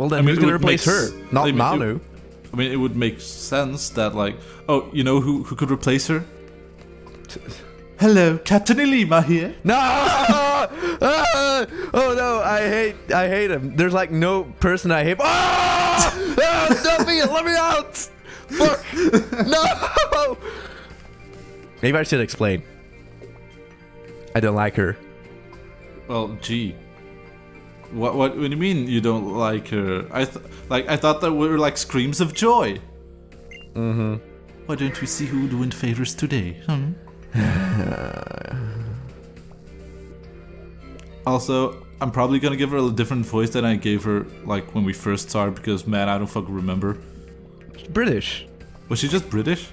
Well, then who's going to replace her? Not Malu. I mean, it would make sense that, like, oh, you know who could replace her? Hello, Captain Ilima here. No! Oh no, I hate him. There's like no person I hate. Oh! Oh, stop me! Let me out! Fuck! No! Maybe I should explain. I don't like her. Well, gee. What do you mean you don't like her? I thought that were like screams of joy. Mm-hmm. Why don't we see who would win favors today? Hmm? Also, I'm probably gonna give her a different voice than I gave her like when we first started because man, I don't fucking remember. British. Was she just British?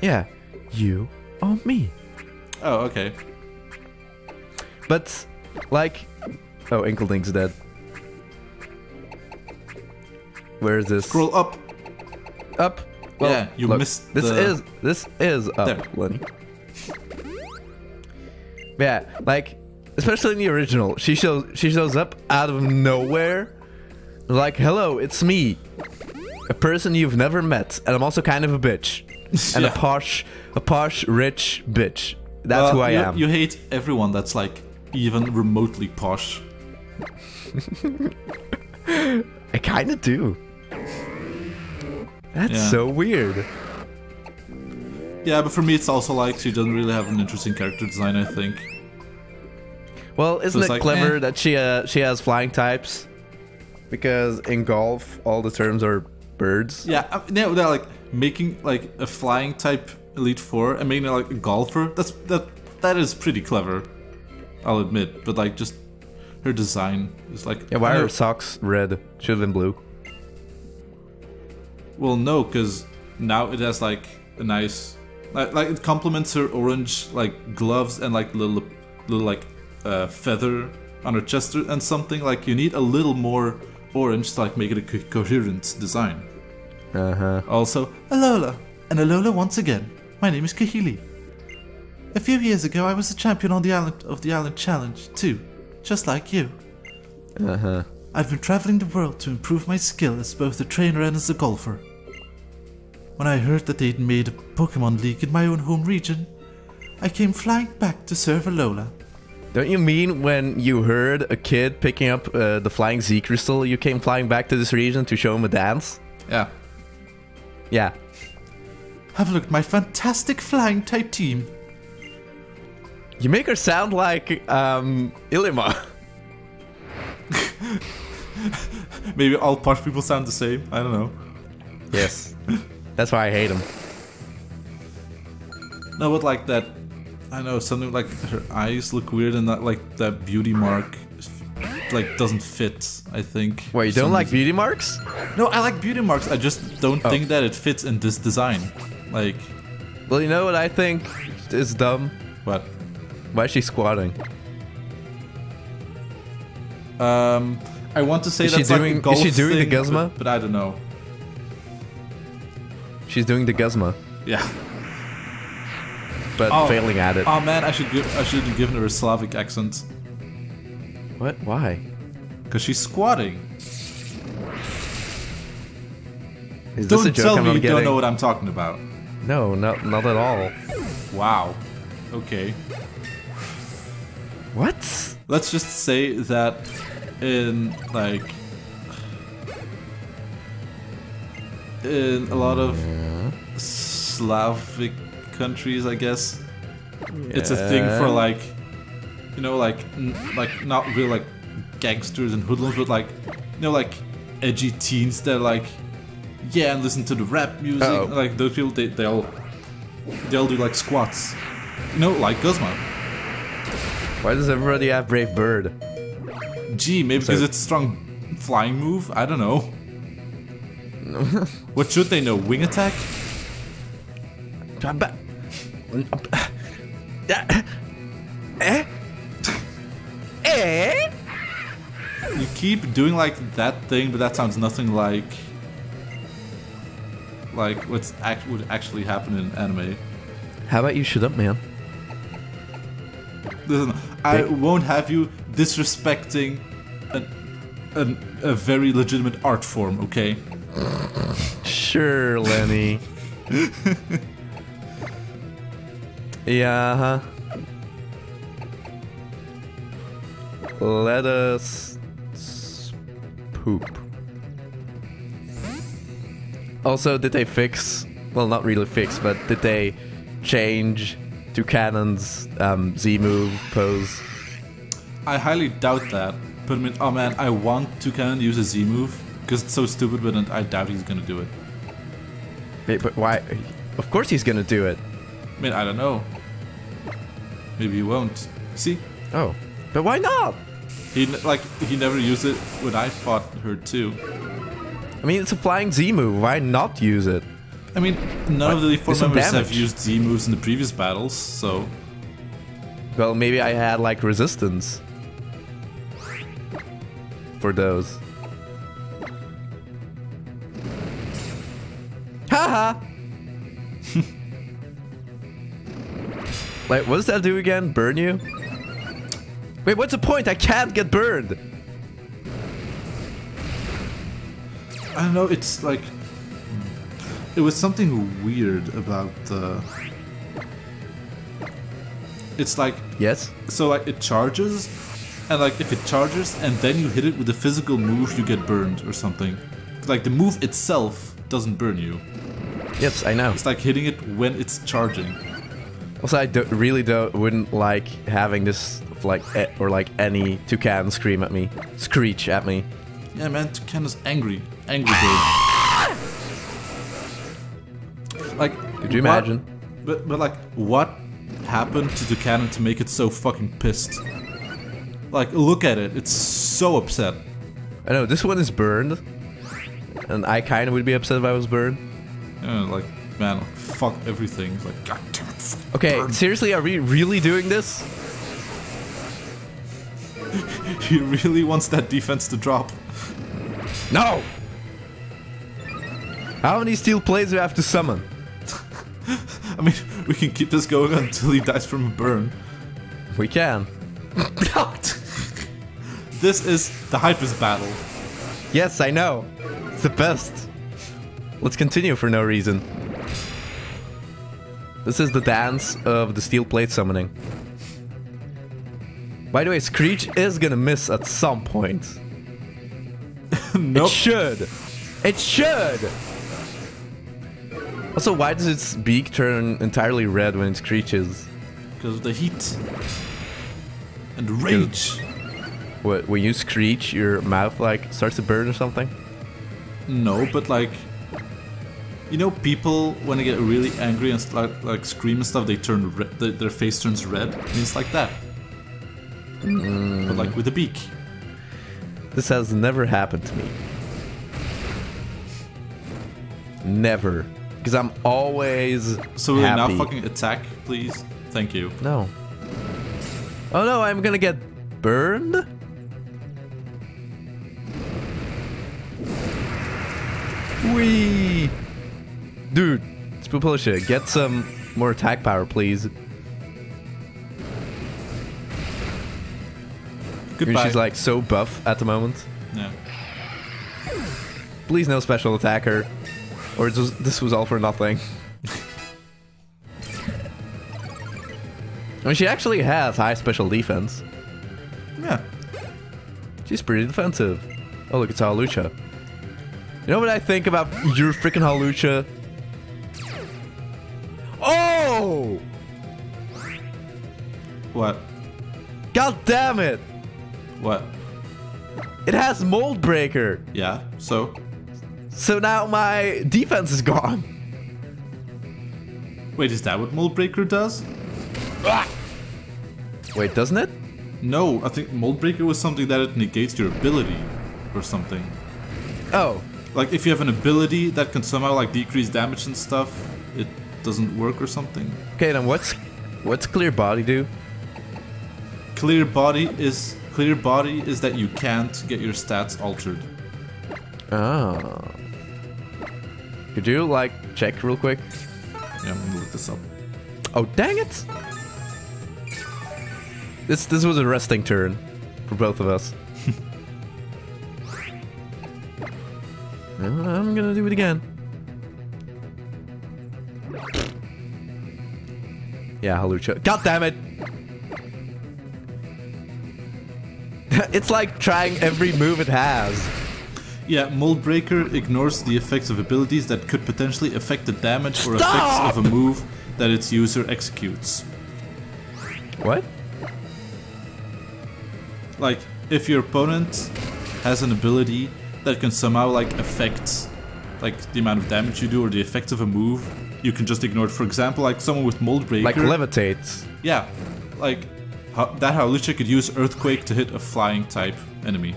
Yeah. You or me. Oh, okay. But like, oh, Inkling's dead. Where is this? Scroll up. Up. Well, yeah, you look, missed. This is up, there. Lenny. Yeah, like, especially in the original, she shows up out of nowhere, like, hello, it's me, a person you've never met, and I'm also kind of a bitch, and yeah. a posh, rich bitch. That's who I am. You hate everyone that's like even remotely posh. I kind of do. That's so weird. Yeah, but for me, it's also like she doesn't really have an interesting character design, I think. Well, isn't it like, clever that she has flying types? Because in golf, all the terms are birds. Yeah, no, they're like making like a flying type Elite Four and making it like a golfer. That is pretty clever, I'll admit. But like, just her design is like. Yeah, why are her socks red? Should have been blue. Well, no, because now it has like a nice. Like it complements her orange like gloves and like little like feather on her chest and something. Like you need a little more orange to like make it a coherent design. Also, Alola and Alola once again. My name is Kahili. A few years ago, I was a champion on the island of the Island Challenge too, just like you. I've been traveling the world to improve my skill as both a trainer and as a golfer. When I heard that they'd made a Pokémon League in my own home region, I came flying back to serve Alola. Don't you mean when you heard a kid picking up the flying Z-Crystal, you came flying back to this region to show him a dance? Yeah. Yeah. Have a look at my fantastic flying type team. You make her sound like, Ilima. Maybe all posh people sound the same, I don't know. Yes. That's why I hate him. No, but like that, I know something like her eyes look weird and that like that beauty mark, like doesn't fit. I think. Wait, you don't like beauty marks? No, I like beauty marks. I just don't think that it fits in this design. Like, well, you know what I think is dumb. What? Why is she squatting? I want to say that's like a golf thing. Is she doing the Guzma? But I don't know. She's doing the Guzma. Yeah. But failing at it. Oh man, I should have given her a Slavic accent. What? Why? Because she's squatting. Is this a joke? Don't tell me you don't know what I'm talking about. No, not at all. Wow. Okay. What? Let's just say that in like. In a lot of Slavic countries, I guess it's a thing for like, you know, like not real like gangsters and hoodlums, but like, you know, like edgy teens that like, yeah, and listen to the rap music. And, like those people, they'll do like squats, you know, like Guzma. Why does everybody have Brave Bird? Gee, maybe because it's a strong flying move. I don't know. What should they know? Wing attack? You keep doing like that thing, but that sounds nothing like what's would actually happen in anime. How about you shut up, man? Listen, I won't have you disrespecting an a very legitimate art form, okay? Sure, Lenny. Yeah. Let us poop. Also, did they fix? Well, not really fix, but did they change Toucannon's Z move pose? I highly doubt that. But I mean, oh man, I want Toucannon to use a Z move because it's so stupid, but I doubt he's gonna do it. Wait, but why? Of course he's gonna do it. I mean, I don't know. Maybe he won't. See? Oh, but why not? He never used it when I fought her too. I mean, it's a flying Z move. Why not use it? I mean, none of the four members have used Z moves in the previous battles, so. Well, maybe I had like resistance for those. Haha. Like, what does that do again? Burn you? Wait, what's the point? I can't get burned. I don't know. It's like, it was something weird about the. It's like, yes. So like it charges, and like if it charges and then you hit it with a physical move, you get burned or something. Like the move itself doesn't burn you. Yes, I know. It's like hitting it when it's charging. Also, I wouldn't like having this like or like any toucan scream at me, screech at me. Yeah, man, toucan is angry, dude. Like, could you imagine? But like what happened to Toucannon to make it so fucking pissed? Like, look at it, it's so upset. I know, this one is burned, and I kind of would be upset if I was burned. Yeah, like, man, fuck everything. It's like, God damn it, okay, burned. Seriously, are we really doing this? He really wants that defense to drop. No! How many steel plates do I have to summon? I mean, we can keep this going until he dies from a burn. We can. This is the hypest battle. Yes, I know. It's the best. Let's continue for no reason. This is the dance of the steel plate summoning. By the way, Screech is gonna miss at some point. Nope. It should. It should! Also, why does its beak turn entirely red when it screeches? Because of the heat. And rage. What, when you screech, your mouth, like, starts to burn or something? No, but like, you know, people, when they get really angry and start, like, scream and stuff, they turn red, their face turns red. I mean, it's like that. Mm. But like with a beak. This has never happened to me. Never. Because I'm always so will happy. You now fucking attack, please? Thank you. No. Oh no, I'm gonna get burned? Whee! Dude, it's Pupilcia, get some more attack power, please. Goodbye. She's like so buff at the moment. Yeah. Please no special attacker. Or this was all for nothing. I mean, she actually has high special defense. Yeah. She's pretty defensive. Oh, look, it's Hawlucha. You know what I think about your freaking Hawlucha? Oh! What? God damn it! What? It has Mold Breaker. Yeah, so? So now my defense is gone. Wait, is that what Mold Breaker does? Ah! Wait, doesn't it? No, I think Mold Breaker was something that it negates your ability or something. Oh. Like if you have an ability that can somehow like decrease damage and stuff, it doesn't work or something. Okay, then what's Clear Body do? Clear Body is that you can't get your stats altered. Oh. Could you, like, check real quick? Yeah, I'm gonna look this up. Oh, dang it! This was a resting turn for both of us. I'm gonna do it again. Yeah, Hawlucha. God damn it! It's like trying every move it has. Yeah, Mold Breaker ignores the effects of abilities that could potentially affect the damage or effects of a move that its user executes. What? Like, if your opponent has an ability that can somehow, like, affect, like, the amount of damage you do or the effects of a move, you can just ignore it. For example, like, someone with Mold Breaker... Like, levitates. Yeah. Like, that Hawlucha could use Earthquake to hit a flying-type enemy.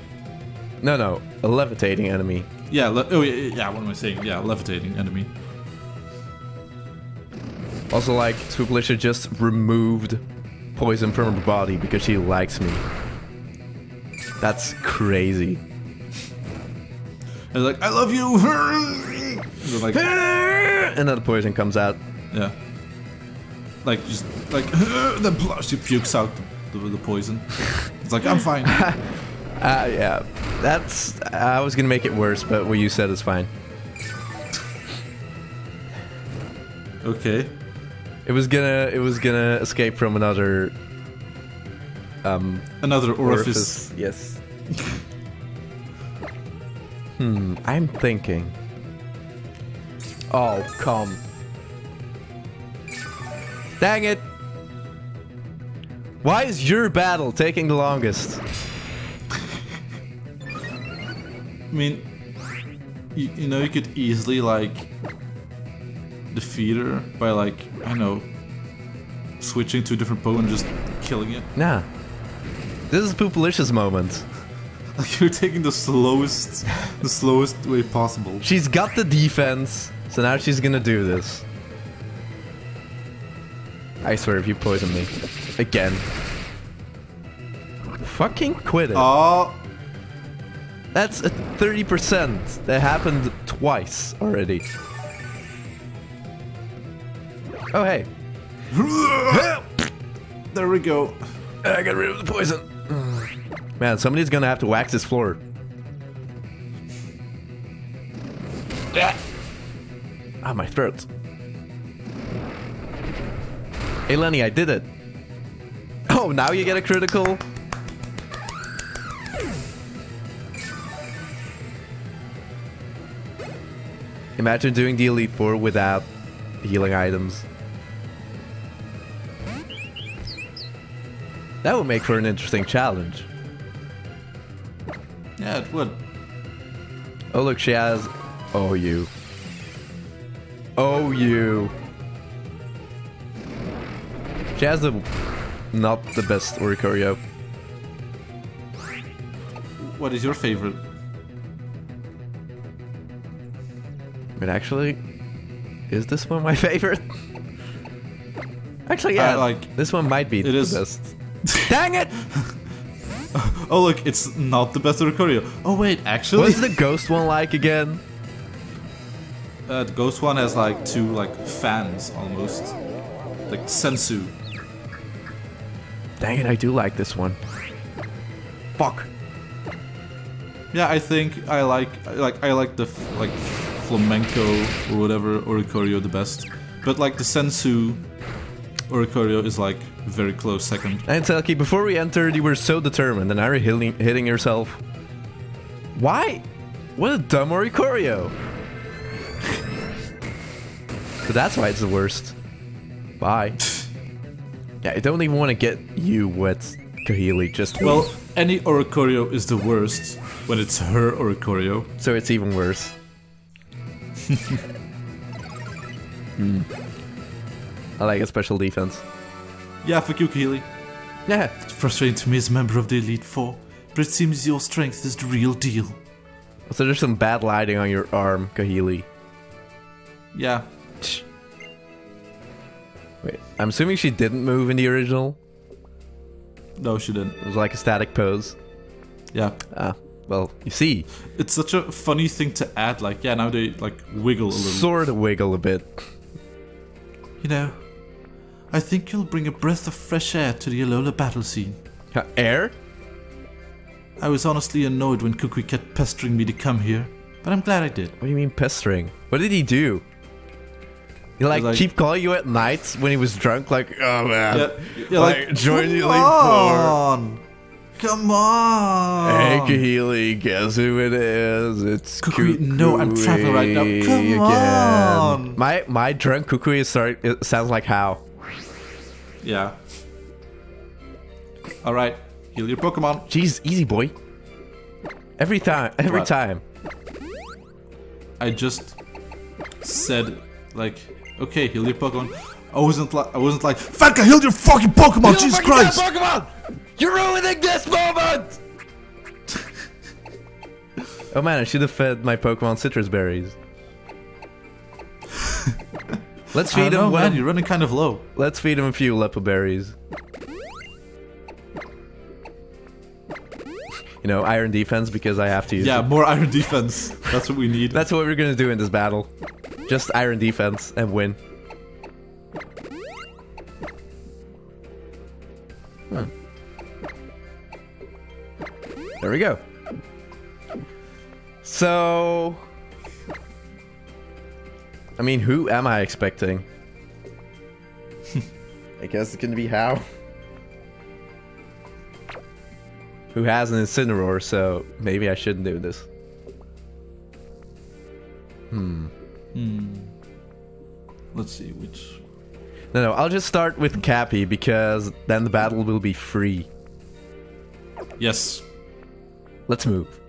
No, no. A levitating enemy. Yeah, what am I saying? Yeah, levitating enemy. Also, like, Swooplisha just removed poison from her body because she likes me. That's crazy. And like, I love you! And, like, and then the poison comes out. Yeah. Like, just, like, then she pukes out the poison. It's like, I'm fine. Yeah. That's... I was gonna make it worse, but what you said is fine. Okay. It was gonna escape from another... another orifice. Yes. I'm thinking. Oh, come. Dang it! Why is your battle taking the longest? I mean... You know, you could easily, like... defeat her by, like, I don't know... switching to a different Pokemon and just killing it. Nah. This is Poopalicious moment. Like, you're taking the slowest way possible. She's got the defense, so now she's gonna do this. I swear, if you poison me again, fucking quit it. Oh, that's a 30%. That happened twice already. Oh hey, there we go. I got rid of the poison. Man, somebody's gonna have to wax this floor. Ah, my throat. Hey, Lenny, I did it. Oh, now you get a critical. Imagine doing the Elite Four without healing items. That would make for an interesting challenge. Yeah, it would. Oh, look, she has... Oh, you. Oh, you. She has the... not the best Oricorio. What is your favorite? But actually... is this one my favorite? Actually, yeah. Like, this one might be the best. Dang it! Oh look, it's not the best Oricorio. Oh wait, actually... What is the ghost one like again? The ghost one has like two like fans almost. Like sensu. Dang it, I do like this one. Fuck. Yeah, I think I like the flamenco or whatever Oricorio the best. But like the sensu Oricorio is like very close second. And Telki, before we entered, you were so determined, and now you're hitting yourself. Why? What a dumb Oricorio! So that's why it's the worst. Bye. Yeah, I don't even want to get you wet, Kahili. Just well, any Oricorio is the worst when it's her Oricorio. So it's even worse. I like a special defense. Yeah, fuck you, Kahili. Yeah. It's frustrating to me as a member of the Elite Four, but it seems your strength is the real deal. So there's some bad lighting on your arm, Kahili. Yeah. Wait, I'm assuming she didn't move in the original? No, she didn't. It was like a static pose. Yeah. Ah, well, you see. It's such a funny thing to add, like, yeah, now they, like, wiggle a little. Sort of wiggle a bit. You know, I think you'll bring a breath of fresh air to the Alola battle scene. Air? I was honestly annoyed when Kukui kept pestering me to come here, But I'm glad I did. What do you mean pestering? What did he do? He like keep calling you at night when he was drunk, like, oh man. Yeah, yeah, like join you like for. Come on! Hey, Kahili, guess who it is? It's Kukui. No, I'm traveling right now. Come again. On! My drunk Kukui sounds like Hau. Yeah. Alright, heal your Pokemon. Jeez, easy boy. Every time. I just said, like, okay, heal your Pokemon. I wasn't like, Fanka, heal your fucking Pokemon! Heal Jesus Christ! Pokemon! You're ruining this moment! Oh man, I should have fed my Pokemon citrus berries. Let's feed them. Man, you're running kind of low. Let's feed them a few lepa berries. You know, iron defense because I have to use it. Yeah, more iron defense. That's what we need. That's what we're gonna do in this battle. Just iron defense and win. Huh. There we go. So... I mean, who am I expecting? I guess it's gonna be Hau. Who has an Incineroar, so maybe I shouldn't do this. Let's see which... No, I'll just start with Cappy, because then the battle will be free. Yes. Let's move.